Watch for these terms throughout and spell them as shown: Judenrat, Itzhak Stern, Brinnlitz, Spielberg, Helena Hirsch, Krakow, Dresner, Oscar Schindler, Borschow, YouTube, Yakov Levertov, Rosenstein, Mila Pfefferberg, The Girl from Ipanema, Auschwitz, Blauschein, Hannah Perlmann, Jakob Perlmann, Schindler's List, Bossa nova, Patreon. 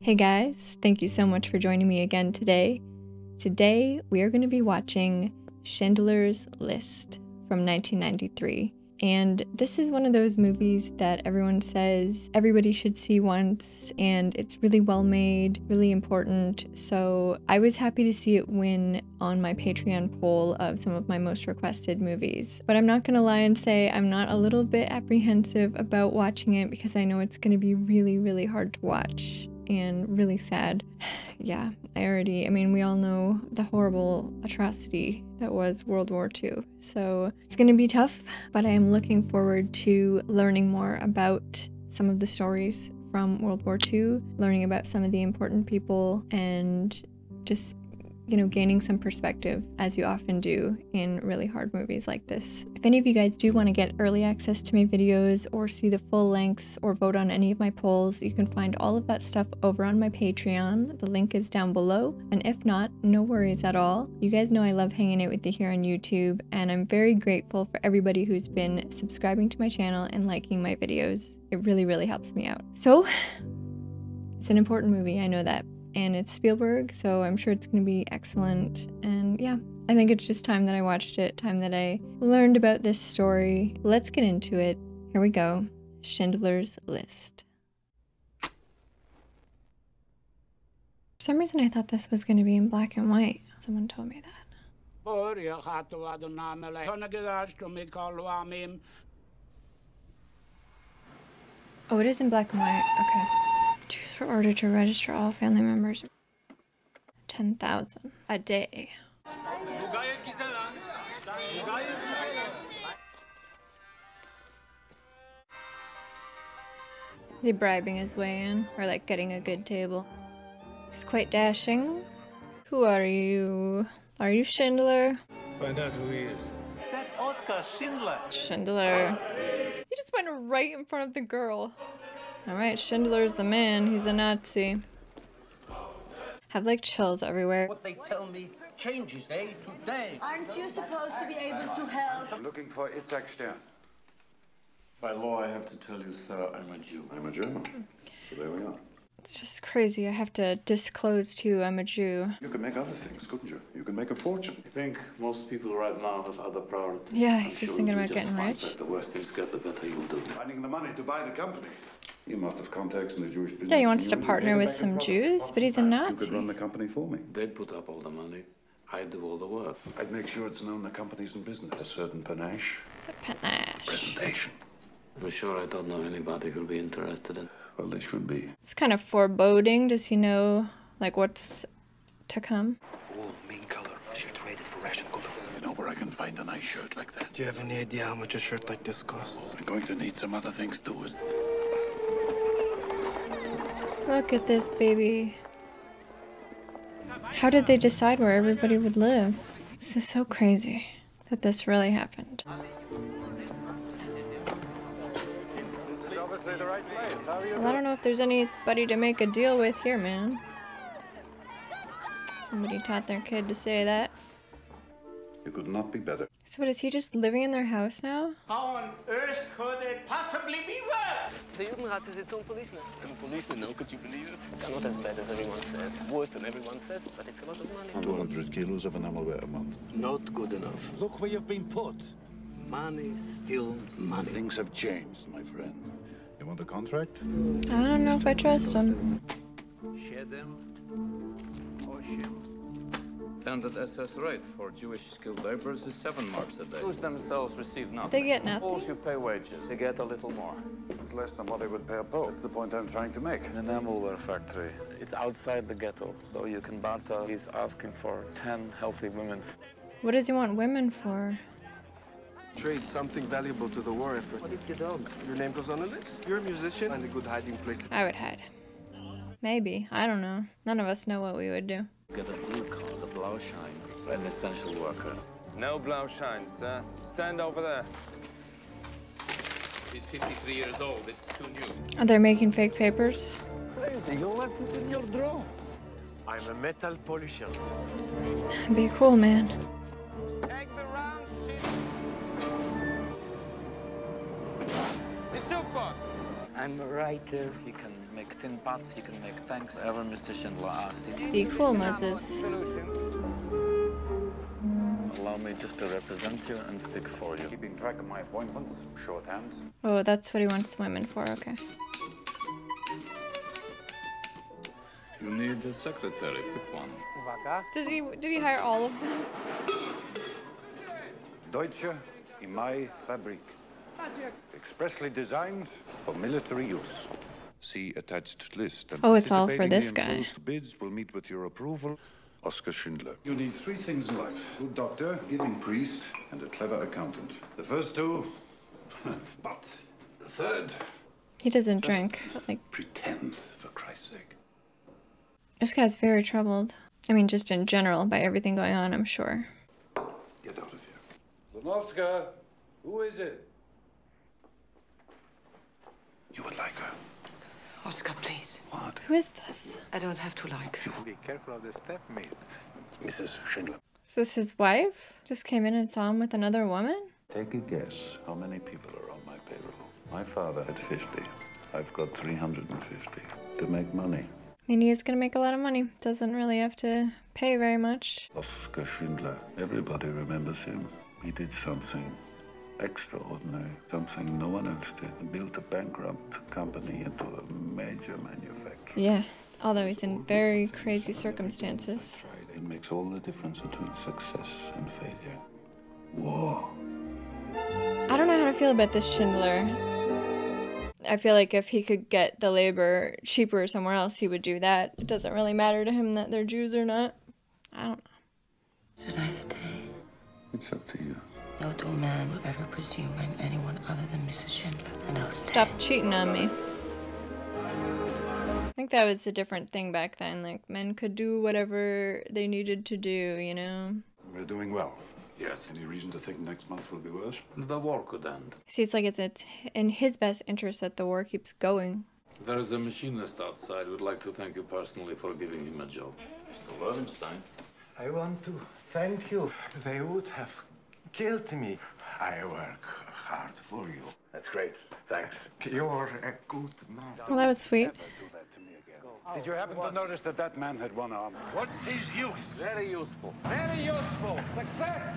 Hey guys, thank you so much for joining me again today. Today we are going to be watching Schindler's List from 1993. And this is one of those movies that everyone says everybody should see once, and it's really well made, really important. So I was happy to see it win on my Patreon poll of some of my most requested movies. But I'm not gonna lie and say I'm not a little bit apprehensive about watching it because I know it's gonna be really, really hard to watch. And really sad. Yeah, I mean, we all know the horrible atrocity that was World War II. So it's gonna be tough, but I am looking forward to learning more about some of the stories from World War II, learning about some of the important people, and just, you know, gaining some perspective, as you often do in really hard movies like this. If any of you guys do want to get early access to my videos or see the full lengths or vote on any of my polls, you can find all of that stuff over on my Patreon. The link is down below. And if not, no worries at all. You guys know I love hanging out with you here on YouTube, and I'm very grateful for everybody who's been subscribing to my channel and liking my videos. It really, really helps me out. So, it's an important movie, I know that. And it's Spielberg, so I'm sure it's gonna be excellent. And yeah, I think it's just time that I watched it, time that I learned about this story. Let's get into it. Here we go, Schindler's List. For some reason I thought this was gonna be in black and white. Someone told me that. Oh, it is in black and white, okay. Choose for order to register all family members. 10,000 a day. He's bribing his way in, or like getting a good table. He's quite dashing. Who are you? Are you Schindler? Find out who he is. That's Oscar Schindler. Schindler. He just went right in front of the girl. Alright, Schindler's the man, he's a Nazi. Have like chills everywhere. What they tell me changes day to day. Aren't you supposed to be able to help? I'm looking for Itzhak Stern. By law, I have to tell you, sir, I'm a Jew. I'm a German. So there we are. It's just crazy, I have to disclose to you I'm a Jew. You can make other things, couldn't you? You can make a fortune. I think most people right now have other priorities. Yeah, he's just thinking about getting rich. The worse things get, the better you'll do. Finding the money to buy the company. He must have contacts in the Jewish business. Yeah, he wants to partner with some Jews, but he's a Nazi. You could run the company for me. They'd put up all the money. I'd do all the work. I'd make sure it's known the company's in business. A certain panache. The panache. Presentation. I'm sure I don't know anybody who'll be interested in. Well, they should be. It's kind of foreboding. Does he know, like, what's to come? All mean color. She'll trade it for ration goods. You know where I can find a nice shirt like that? Do you have any idea how much a shirt like this costs? I'm going to need some other things too. Look at this baby. How did they decide where everybody would live? This is so crazy that this really happened. This is obviously the right place. How are you? Well, I don't know if there's anybody to make a deal with here, man. Somebody taught their kid to say that. It could not be better. So what, is he just living in their house now? How on earth could it possibly be worse? The Judenrat is its own policeman. I'm a policeman now, could you believe it? They're not as bad as everyone says. Worse than everyone says, but it's a lot of money. 200 kilos of enamelware a month. Not good enough. Look where you've been put. Money, still money. Things have changed, my friend. You want a contract? I don't know if I trust him. Standard SS rate for Jewish skilled laborers is 7 marks a day. Jews themselves receive nothing. They get nothing. Poles you pay wages. They get a little more. It's less than what they would pay a Pole. That's the point I'm trying to make. An enamelware factory. It's outside the ghetto, so you can barter. He's asking for 10 healthy women. What does he want women for? Trade something valuable to the war effort. What if you don't? Your name goes on a list. You're a musician and a good hiding place. I would hide. Maybe. I don't know. None of us know what we would do. Get a blue card, a Blauschein, an essential worker. No Blauschein, sir. Stand over there. He's 53 years old. It's too new. Are they making fake papers? Crazy. You left it in your drawer. I'm a metal polisher. Be cool, man. Take the round shit. The super. I'm a writer. He can make tin pots, he can make tanks, whatever Mr. Schindler asked. Wie cool, Moses. Allow me just to represent you and speak for you. Keeping track of my appointments, shorthand. Oh, that's what he wants women for, okay. You need a secretary, pick one. Did he hire all of them? Deutsche Imai Fabrik. Expressly designed for military use. See attached list. Oh, it's all for this guy. Bids will meet with your approval. Oscar Schindler. You need three things in life. Good doctor, giving priest, and a clever accountant. The first two, but the third... He doesn't drink, but like... Pretend, for Christ's sake. This guy's very troubled. I mean, just in general, by everything going on, I'm sure. Get out of here. Zanovska, who is it? You would like her. Oscar, please. What? Who is this? I don't have to like her. Be careful of the step, miss. Mrs. Schindler. Is this his wife? Just came in and saw him with another woman? Take a guess how many people are on my payroll. My father had 50. I've got 350 to make money. I mean, he is going to make a lot of money. Doesn't really have to pay very much. Oscar Schindler. Everybody remembers him. He did something extraordinary, something no one else did. Built a bankrupt company into a major manufacturer. Yeah, although he's in very crazy circumstances. It makes all the difference between success and failure. War. I don't know how to feel about this Schindler. I feel like if he could get the labor cheaper somewhere else, he would do that. It doesn't really matter to him that they're Jews or not. I don't know. Should I stay? It's up to you. No dull man would ever presume I'm anyone other than Mrs. Schindler, and I'll stay. Stop cheating on me. I think that was a different thing back then. Like, men could do whatever they needed to do, you know? We're doing well. Yes, any reason to think next month will be worse? The war could end. See, it's like it's in his best interest that the war keeps going. There is a machinist outside. Would like to thank you personally for giving him a job. Mr. Rosenstein. I want to thank you. They would have killed me. I work hard for you. That's great. Thanks. You're a good man. Well, that was sweet. Did you happen to notice that that man had one arm? What's his use? Very useful. Very useful. Success!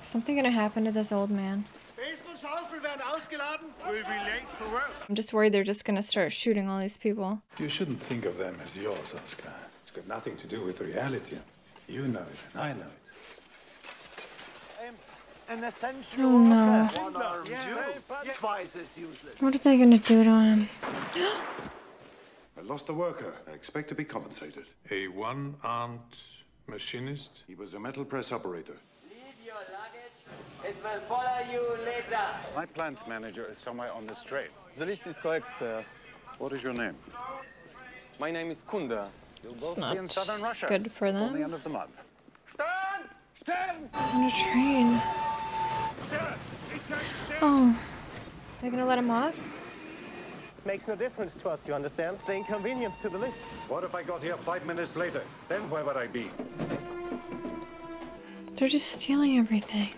Is something gonna happen to this old man? We'll be late for work. I'm just worried they're just gonna start shooting all these people. You shouldn't think of them as yours, Oscar. It's got nothing to do with reality. You know it, and I know it. Oh no. What are they gonna do to him? I lost a worker. I expect to be compensated. A one-armed machinist? He was a metal press operator. Leave your luggage. It will follow you later. My plant manager is somewhere on this train. The list is correct, sir. What is your name? My name is Kunda. You'll both be in southern Russia. Good for them. On the end of the month. Stern! Stern! It's on a train. Oh, they're gonna let him off? Makes no difference to us, you understand? The inconvenience to the list. What if I got here 5 minutes later? Then where would I be? They're just stealing everything.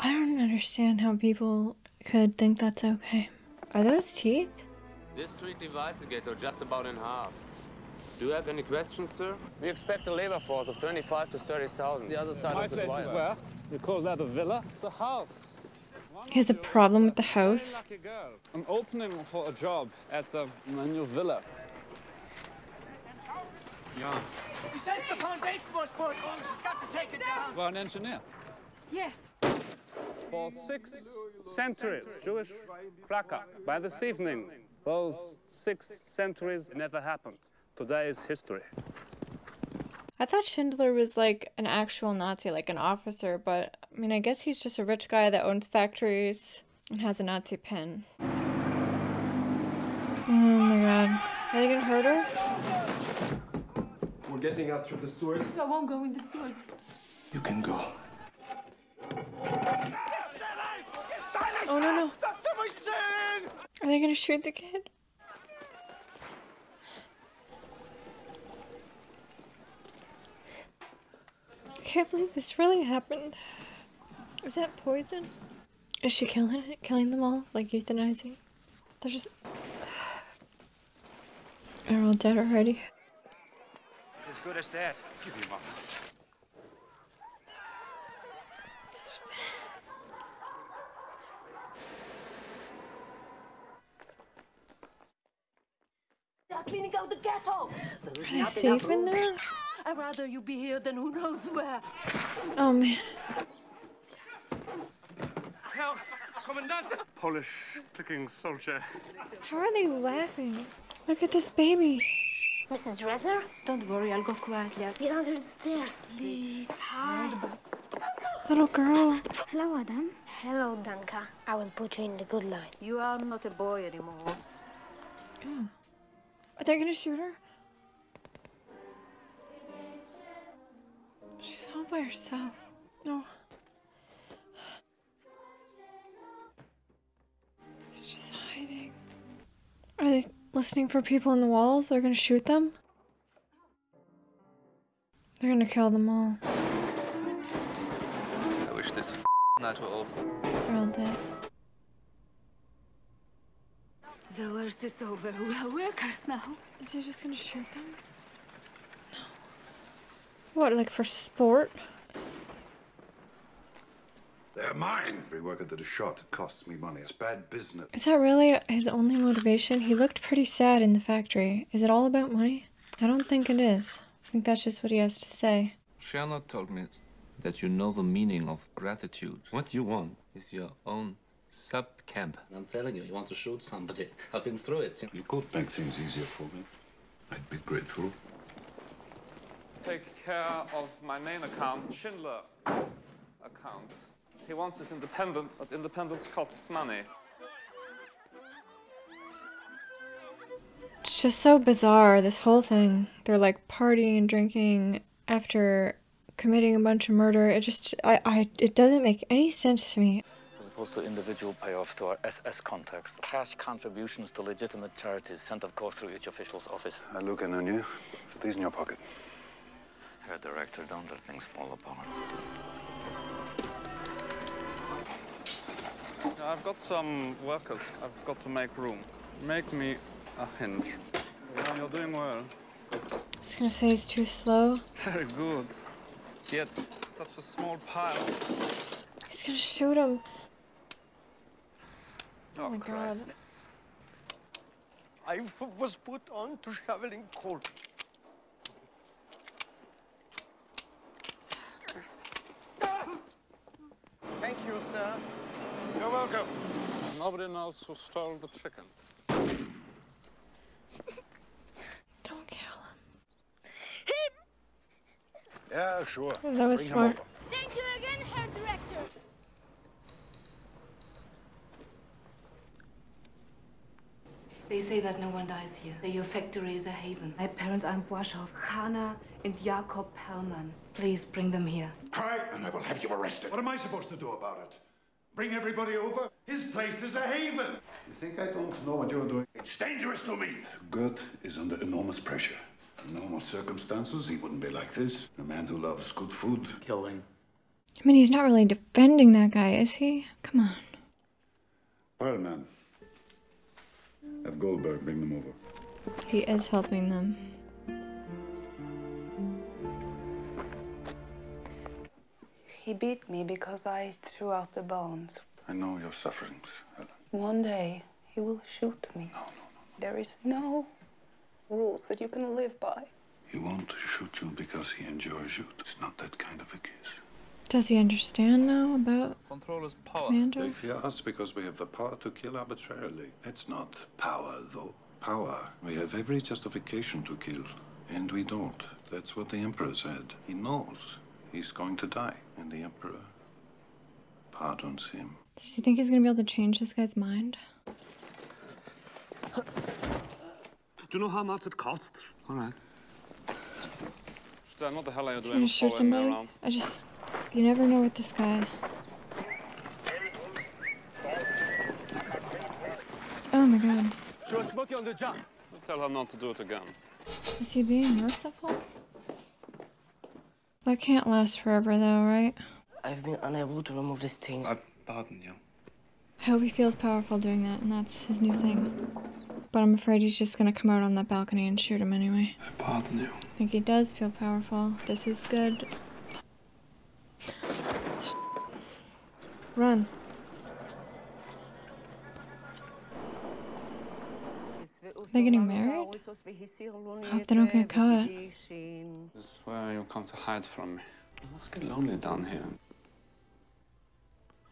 I don't understand how people could think that's okay. Are those teeth? This street divides the ghetto just about in half. Do you have any questions, sir? We expect a labor force of 25 to 30,000. The other side of the place is where? You call that a villa? The house. He has a problem with the house. I'm opening for a job at my new villa. Yeah. He says the foundation was put on. She's got to take it down. For an engineer? Yes. For 6 centuries, Jewish Krakow. By this evening, those 6 centuries never happened. Today is history. I thought Schindler was like an actual Nazi, like an officer, but I mean, I guess he's just a rich guy that owns factories and has a Nazi pen. Oh my god. Are they gonna hurt her? We're getting out through the sewers. I won't go in the sewers. You can go. Oh no, no. Are they gonna shoot the kid? I can't believe this really happened. Is that poison? Is she killing them all? Like euthanizing? They're just... They're all dead already. As good as that. Give me a moment. Cleaning out the ghetto. Are they safe in there? I'd rather you be here than who knows where. Oh man. Now, Commandant. Polish clicking soldier. How are they laughing? Look at this baby. Mrs. Dresner? Don't worry, I'll go quietly. Get under the stairs, please. Hi. Little girl. Hello, Adam. Hello, Danka. I will put you in the good line. You are not a boy anymore. Oh. Are they gonna shoot her? She's all by herself. No. She's just hiding. Are they listening for people in the walls? They're gonna shoot them? They're gonna kill them all. I wish this night were over. They're all dead. The worst is over. We are workers now. Is he just gonna shoot them? No. What, like for sport? They're mine. Every worker that is shot, it costs me money. It's bad business. Is that really his only motivation? He looked pretty sad in the factory. Is it all about money? I don't think it is. I think that's just what he has to say. Charlotte told me that you know the meaning of gratitude. What you want is your own sub-camp. I'm telling you, you want to shoot somebody. I've been through it. You could make things easier for me. I'd be grateful. Take care of my main account, Schindler account. He wants his independence, but independence costs money. It's just so bizarre, this whole thing. They're like partying, drinking after committing a bunch of murder. It just, it doesn't make any sense to me. As opposed to individual payoffs to our SS contacts. Cash contributions to legitimate charities sent, of course, through each official's office. Look, I know you. Put these in your pocket. Herr Director, don't let things fall apart. I've got some workers. I've got to make room. Make me a hinge. You're doing well. I was gonna say it's too slow. Very good. Yet, such a small pile. He's gonna shoot him. Oh my God. I was put on to shoveling coal. Thank you, sir. You're welcome. Nobody knows who stole the chicken. Don't kill him. Him! Yeah, sure. That was smart. Thank you again, Herr Director. They say that no one dies here, that your factory is a haven. My parents are in Borschow, Hannah and Jakob Perlmann. Please bring them here. Cry, and I will have you arrested. What am I supposed to do about it? Bring everybody over? His place is a haven. You think I don't know what you're doing? It's dangerous to me. Gert is under enormous pressure. In normal circumstances, he wouldn't be like this. A man who loves good food. Killing. I mean, he's not really defending that guy, is he? Come on. Perlmann. Have Goldberg bring them over. He is helping them. He beat me because I threw out the bones. I know your sufferings, Helen. One day, he will shoot me. No, no, no. There is no rules that you can live by. He won't shoot you because he enjoys you. It's not that kind of a case. Does he understand now about controller's power? Commander? They fear us because we have the power to kill arbitrarily. That's not power, though. Power. We have every justification to kill, and we don't. That's what the Emperor said. He knows he's going to die, and the Emperor pardons him. Does he think he's going to be able to change this guy's mind? Do you know how much it costs? All right. Stern, what the hell are you doing? Going to shoot somebody? I just... You never know with this guy. Oh my God. She was smoking on the job. Tell her not to do it again. Is he being merciful? That can't last forever though, right? I've been unable to remove this thing. I pardon you. I hope he feels powerful doing that, and that's his new thing. But I'm afraid he's just gonna come out on that balcony and shoot him anyway. I bother you. I think he does feel powerful. This is good. Run. They're getting married? I hope they don't get caught. This is where you come to hide from me. Let's get lonely down here.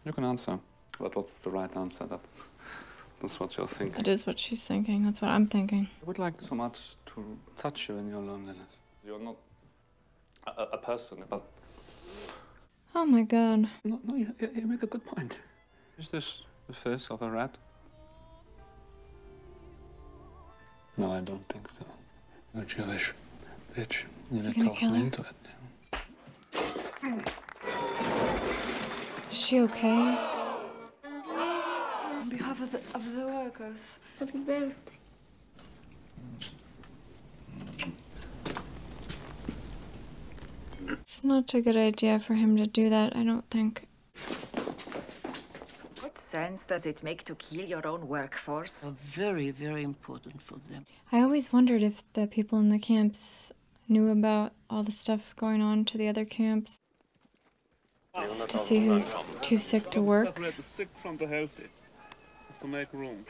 You can answer, but what's the right answer? That's what you're thinking. It is what she's thinking. That's what I'm thinking. I would like so much to touch you in your loneliness. You're not a person, but... Oh my God. No, you make a good point. Is this the face of a rat? No, I don't think so. You're Jewish, bitch. You need to talk me into it. Is she okay? On behalf of the workers. Happy birthday. It's not a good idea for him to do that, I don't think. What sense does it make to kill your own workforce? They're very, very important for them. I always wondered if the people in the camps knew about all the stuff going on to the other camps. It's to see who's too sick to work. Separate the sick from the healthy. To make room.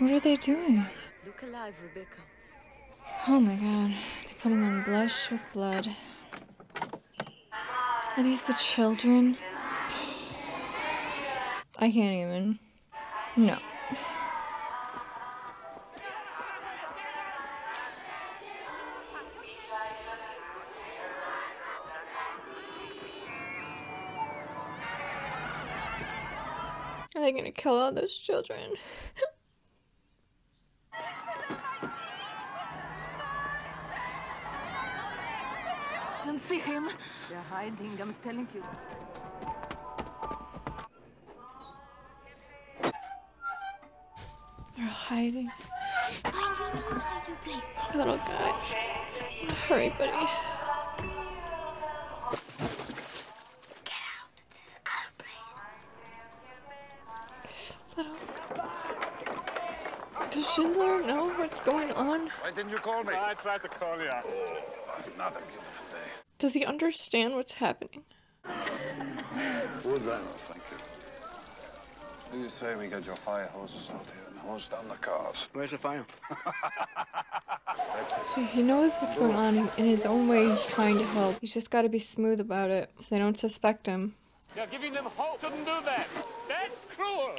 What are they doing? Look alive, Rebecca. Oh my God. They're putting on blush with blood. Are these the children? I can't even. No. Are they gonna kill all those children? Don't see him. They're hiding, I'm telling you. They're hiding. Find your own hiding place. Poor little guy. Hurry, buddy. Does Schindler know what's going on? Why didn't you call me? I tried to call you. Oh, another beautiful day. Does he understand what's happening? Would I not, thank you. Do you say we get your fire hoses out here and hose down the cars? Where's the fire? So he knows what's going on, and in his own way he's trying to help. He's just got to be smooth about it so they don't suspect him. You're giving them hope. Shouldn't do that. That's cruel.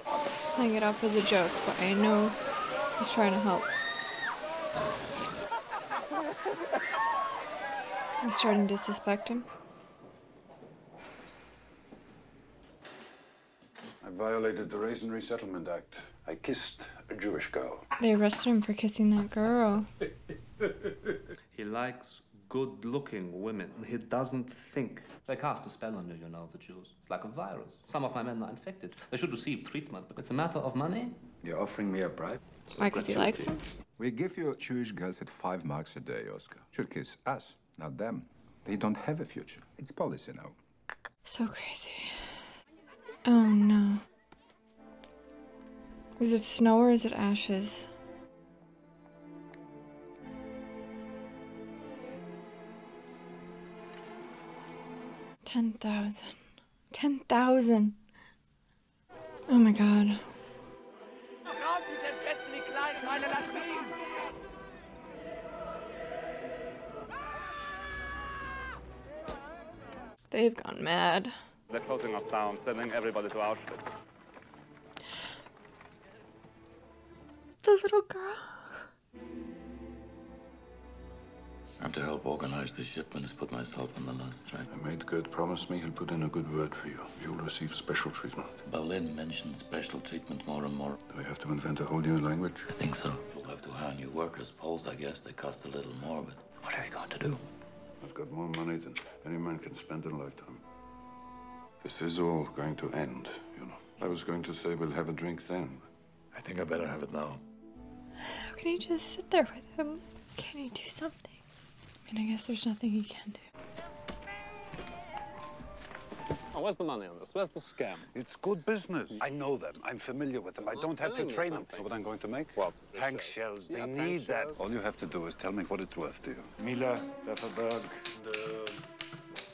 Playing it off as a joke, but I know he's trying to help. I'm starting to suspect him. I violated the Race and Resettlement Act. I kissed a Jewish girl. They arrested him for kissing that girl. He likes good-looking women. He doesn't think. They cast a spell on you, you know, the Jews. It's like a virus. Some of my men are infected. They should receive treatment. It's a matter of money. You're offering me a bribe? Why, because he likes them? We give you Jewish girls at 5 marks a day, Oscar. Should kiss us, not them. They don't have a future. It's policy now. So crazy. Oh, no. Is it snow or is it ashes? $10,000. Oh my God. They've gone mad. They're closing us down, sending everybody to Auschwitz. The little girl. To help organize the shipments, put myself on the last train. I made good. Promise me he'll put in a good word for you. You'll receive special treatment. Berlin mentions special treatment more and more. Do we have to invent a whole new language? I think so. We'll have to hire new workers. Poles, I guess, they cost a little more, but what are you going to do? I've got more money than any man can spend in a lifetime. This is all going to end, you know. I was going to say we'll have a drink then. I think I better have it now. How can he just sit there with him? Can he do something? And I guess there's nothing he can do. Where's the money on this? Where's the scam? It's good business. I know them. I'm familiar with them. I don't have to train them. You know what I'm going to make? What? Tank shells. They need that. All you have to do is tell me what it's worth to you. Mila, Pfefferberg, the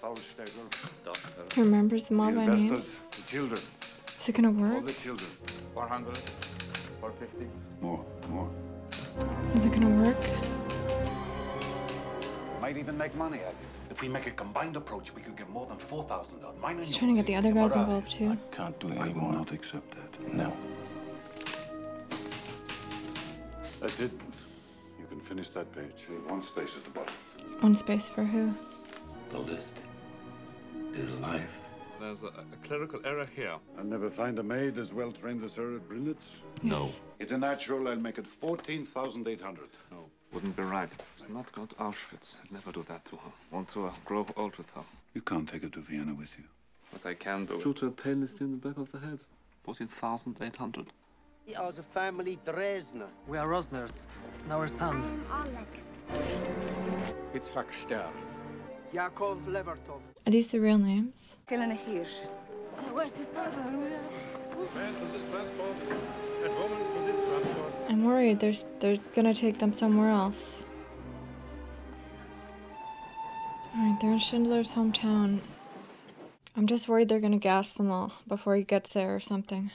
Paulstegel, Doctor. He remembers them all by name. The children. Is it going to work? All the children. 400, 450. More. Is it going to work? Might even make money at it. If we make a combined approach, we could get more than 4,000 out. Mine and he's trying to get the other guys involved too. I can't do it anymore. I will not accept that. No. That's it. You can finish that page. One space at the bottom. One space for who? The list is alive. There's a clerical error here. I'll never find a maid as well trained as her at Brinnlitz. Yes. No. It's a natural. I'll make it 14,800. No. Wouldn't be right. She's not going to Auschwitz. I'd never do that to her. Want to grow old with her. You can't take her to Vienna with you. But I can do. Shoot her painlessly in the back of the head. 14,800. We are the family Dresner. We are Rosners. Now our son. Itzhak Stern. Yakov Levertov. Are these the real names? Helena Hirsch. Where's his I'm worried they're gonna take them somewhere else. Alright, they're in Schindler's hometown. I'm just worried they're gonna gas them all before he gets there or something.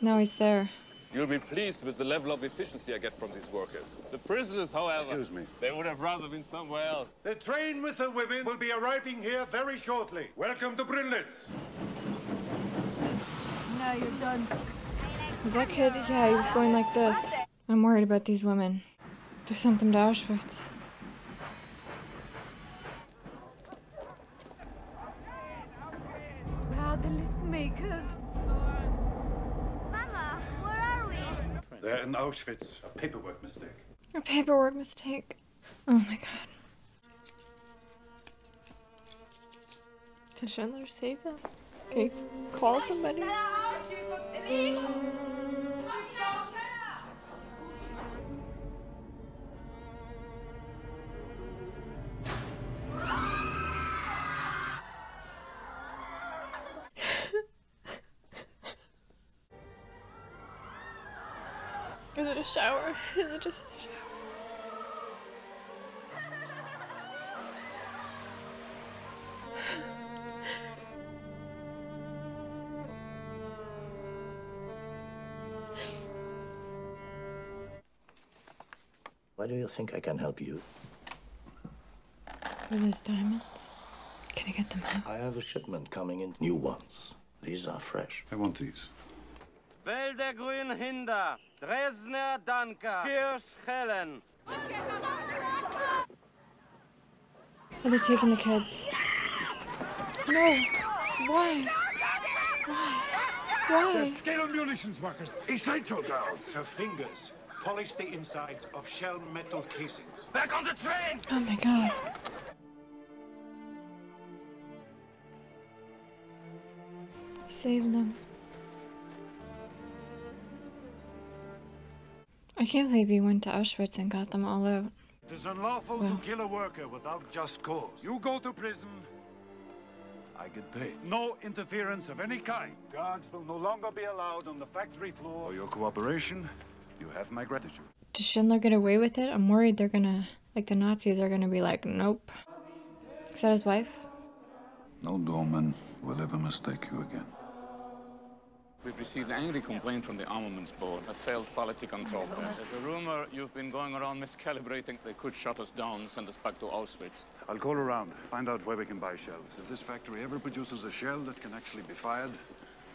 Now he's there. You'll be pleased with the level of efficiency I get from these workers. The prisoners, however... Excuse me. They would have rather been somewhere else. The train with the women will be arriving here very shortly. Welcome to Brinnlitz. Now you're done. Was that kid? Yeah, he was going like this. I'm worried about these women. They sent them to Auschwitz. Now the list makers. Mama, where are we? They're in Auschwitz. A paperwork mistake. A paperwork mistake. Oh my God. Did Schindler save them? Can you call somebody? Is it a shower? Is it just a shower? Why do you think I can help you? Are those diamonds? Can I get them out? I have a shipment coming in. New ones. These are fresh. I want these. Wälder grün Hinder, Dresdner Danka, Kirsch Helen. Are they taking the kids? No. Why? Why? Why? They're scale munitions workers. Essential girls. Her fingers. Polish the insides of shell metal casings. Back on the train! Oh my God. Save them. I can't believe you went to Auschwitz and got them all out. It is unlawful to kill a worker without just cause. You go to prison, I get paid. No interference of any kind. Guards will no longer be allowed on the factory floor. For your cooperation, you have my gratitude. Does Schindler get away with it? I'm worried they're gonna, like the Nazis are gonna be like, nope. Is that his wife? No doorman will ever mistake you again. We've received an angry complaint from the Armaments Board, a failed quality control process. There's a rumor you've been going around miscalibrating. They could shut us down, send us back to Auschwitz. I'll call around, find out where we can buy shells. If this factory ever produces a shell that can actually be fired,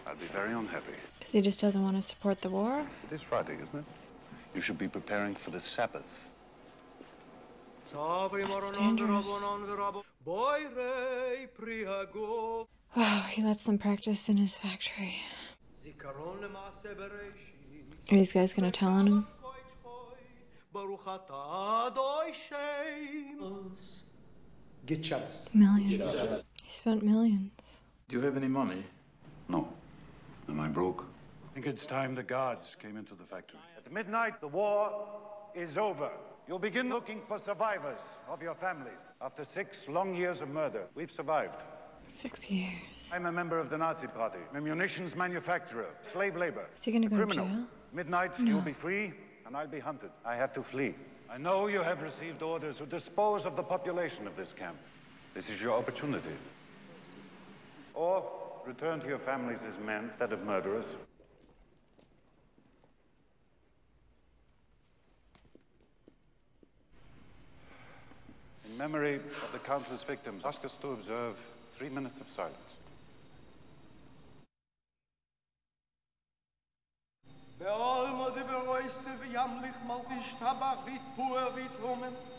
I'd be very unhappy. Because he just doesn't want to support the war? It is Friday, isn't it? You should be preparing for the Sabbath. That's dangerous. Wow, he lets them practice in his factory. Are these guys going to tell on him? Millions. He spent millions. Do you have any money? No. Am I broke? I think it's time the guards came into the factory. At midnight, the war is over. You'll begin looking for survivors of your families. After 6 long years of murder, we've survived. 6 years. I'm a member of the Nazi Party, a munitions manufacturer, slave labor. Is he gonna go to jail? Midnight, no. You'll be free, and I'll be hunted. I have to flee. I know you have received orders to dispose of the population of this camp. This is your opportunity. Or return to your families as men instead of murderers. In memory of the countless victims, ask us to observe 3 minutes of silence.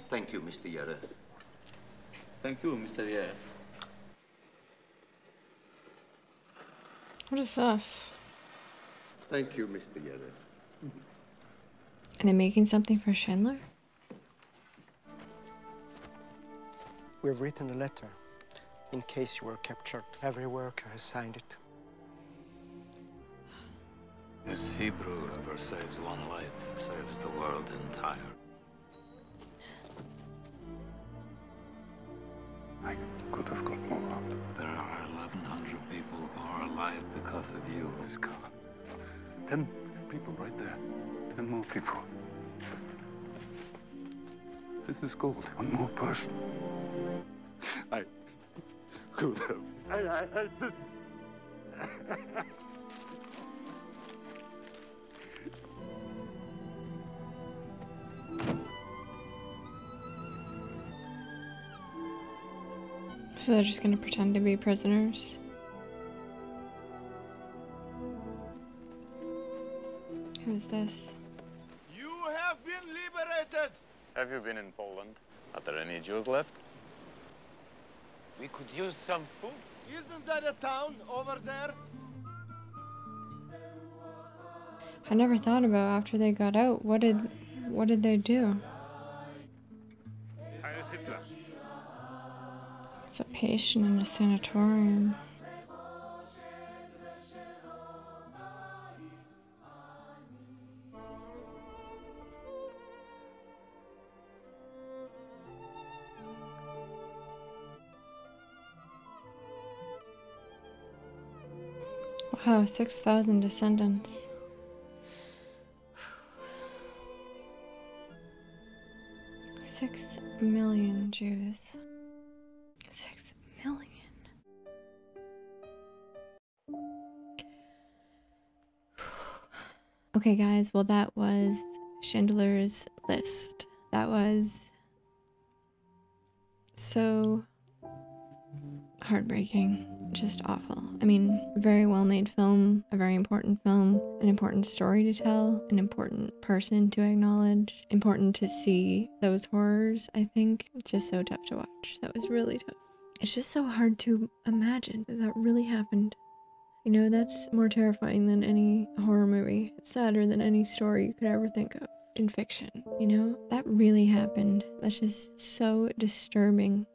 Thank you, Mr. Yerev. Thank you, Mr. Yerev. What is this? Thank you, Mr. Yerev. Are they making something for Schindler? We've written a letter. In case you were captured, every worker has signed it. As Hebrew, whoever saves one life saves the world entire. I could have got more out. There are 1,100 people who are alive because of you. Let's go. 10 people right there. 10 more people. This is gold. One more person. I could have. So they're just gonna pretend to be prisoners? Who's this? You have been liberated! Have you been in Poland? Are there any Jews left? We could use some food. Isn't that a town over there? I never thought about after they got out. What did they do? It's a patient in a sanatorium. Wow, 6,000 descendants. Whew. 6 million Jews. 6 million. Okay, guys, well, that was Schindler's List. That was so heartbreaking, just awful. I mean, a very well-made film, a very important film, an important story to tell, an important person to acknowledge, important to see those horrors, I think. It's just so tough to watch. That was really tough. It's just so hard to imagine that that really happened. You know, that's more terrifying than any horror movie. It's sadder than any story you could ever think of in fiction, you know? That really happened. That's just so disturbing.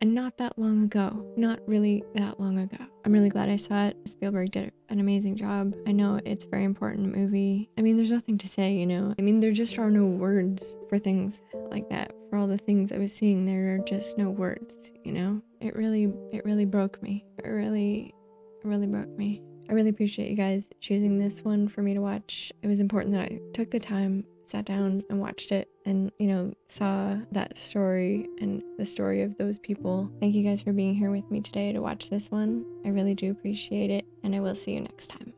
And not that long ago. Not really that long ago. I'm really glad I saw it. Spielberg did an amazing job. I know it's a very important movie. I mean, there's nothing to say, you know? I mean, there just are no words for things like that. For all the things I was seeing, there are just no words, you know? It really broke me. It really broke me. I really appreciate you guys choosing this one for me to watch. It was important that I took the time, sat down and watched it, and, you know, saw that story and the story of those people. Thank you guys for being here with me today to watch this one. I really do appreciate it, and I will see you next time.